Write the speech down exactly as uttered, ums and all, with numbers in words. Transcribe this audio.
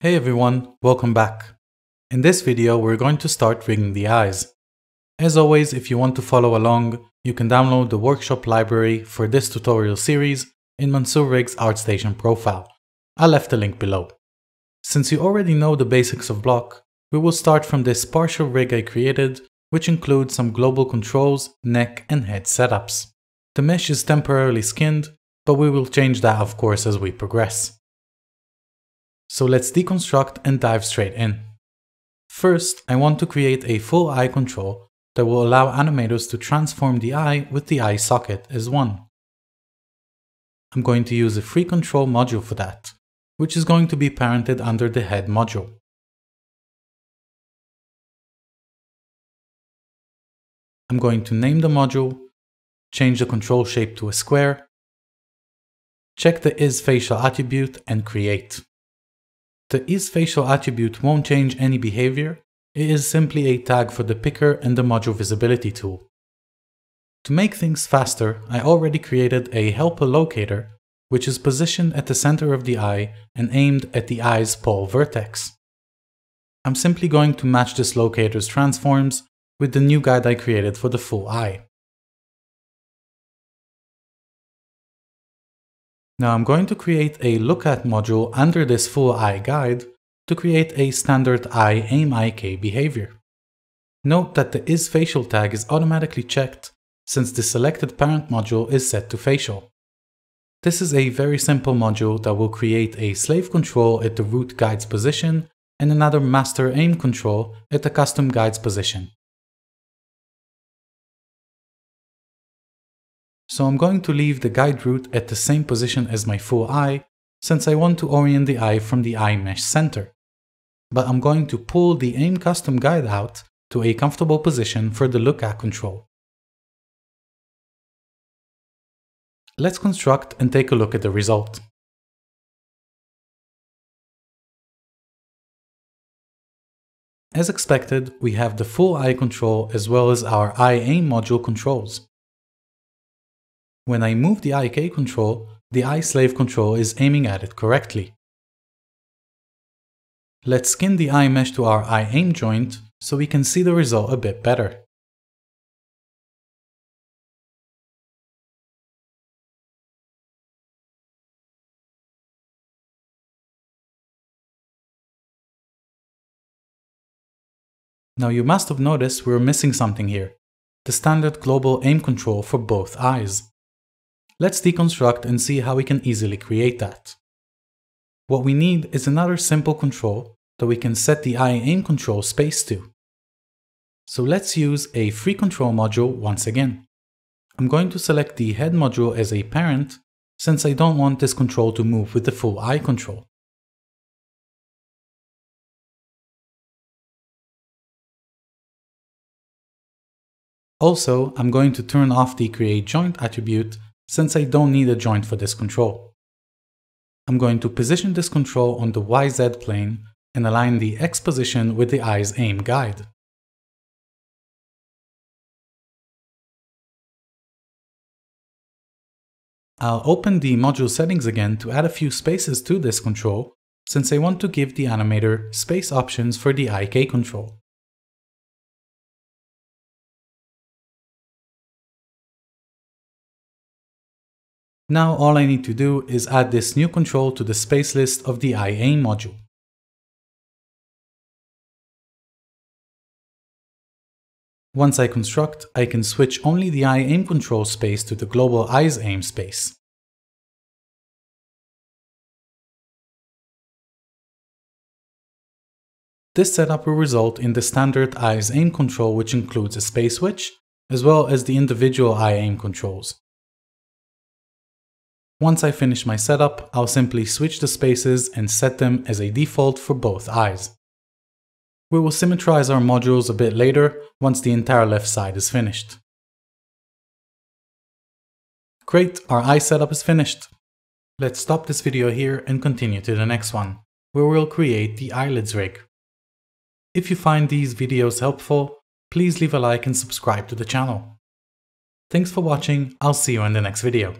Hey everyone, welcome back. In this video we're going to start rigging the eyes. As always, if you want to follow along, you can download the workshop library for this tutorial series in Mansur Rig's ArtStation profile. I left a link below. Since you already know the basics of block, we will start from this partial rig I created, which includes some global controls, neck and head setups. The mesh is temporarily skinned, but we will change that of course as we progress. So let's deconstruct and dive straight in. First, I want to create a full eye control that will allow animators to transform the eye with the eye socket as one. I'm going to use a free control module for that, which is going to be parented under the head module. I'm going to name the module, change the control shape to a square, check the isFacial attribute and create. The isFacial attribute won't change any behavior, it is simply a tag for the picker and the module visibility tool. To make things faster, I already created a helper locator, which is positioned at the center of the eye and aimed at the eye's pole vertex. I'm simply going to match this locator's transforms with the new guide I created for the full eye. Now I'm going to create a look-at module under this full eye guide to create a standard eye aim I K behavior. Note that the isFacial tag is automatically checked since the selected parent module is set to facial. This is a very simple module that will create a slave control at the root guide's position and another master aim control at the custom guide's position. So I'm going to leave the guide root at the same position as my full eye, since I want to orient the eye from the eye mesh center. But I'm going to pull the aim custom guide out to a comfortable position for the look at control. Let's construct and take a look at the result. As expected, we have the full eye control as well as our eye aim module controls. When I move the I K control, the iSlave control is aiming at it correctly. Let's skin the eye mesh to our iAim joint so we can see the result a bit better. Now you must have noticed we're missing something here, the standard global aim control for both eyes. Let's deconstruct and see how we can easily create that. What we need is another simple control that we can set the eye aim control space to. So let's use a free control module once again. I'm going to select the head module as a parent since I don't want this control to move with the full eye control. Also, I'm going to turn off the create joint attribute since I don't need a joint for this control. I'm going to position this control on the Y Z plane and align the X position with the eye's aim guide. I'll open the module settings again to add a few spaces to this control, since I want to give the animator space options for the I K control. Now all I need to do is add this new control to the space list of the I A module. Once I construct, I can switch only the eye aim control space to the global eyes aim space. This setup will result in the standard eyes aim control, which includes a space switch, as well as the individual eye aim controls. Once I finish my setup, I'll simply switch the spaces and set them as a default for both eyes. We will symmetrize our modules a bit later once the entire left side is finished. Great, our eye setup is finished. Let's stop this video here and continue to the next one, where we'll create the eyelids rig. If you find these videos helpful, please leave a like and subscribe to the channel. Thanks for watching, I'll see you in the next video.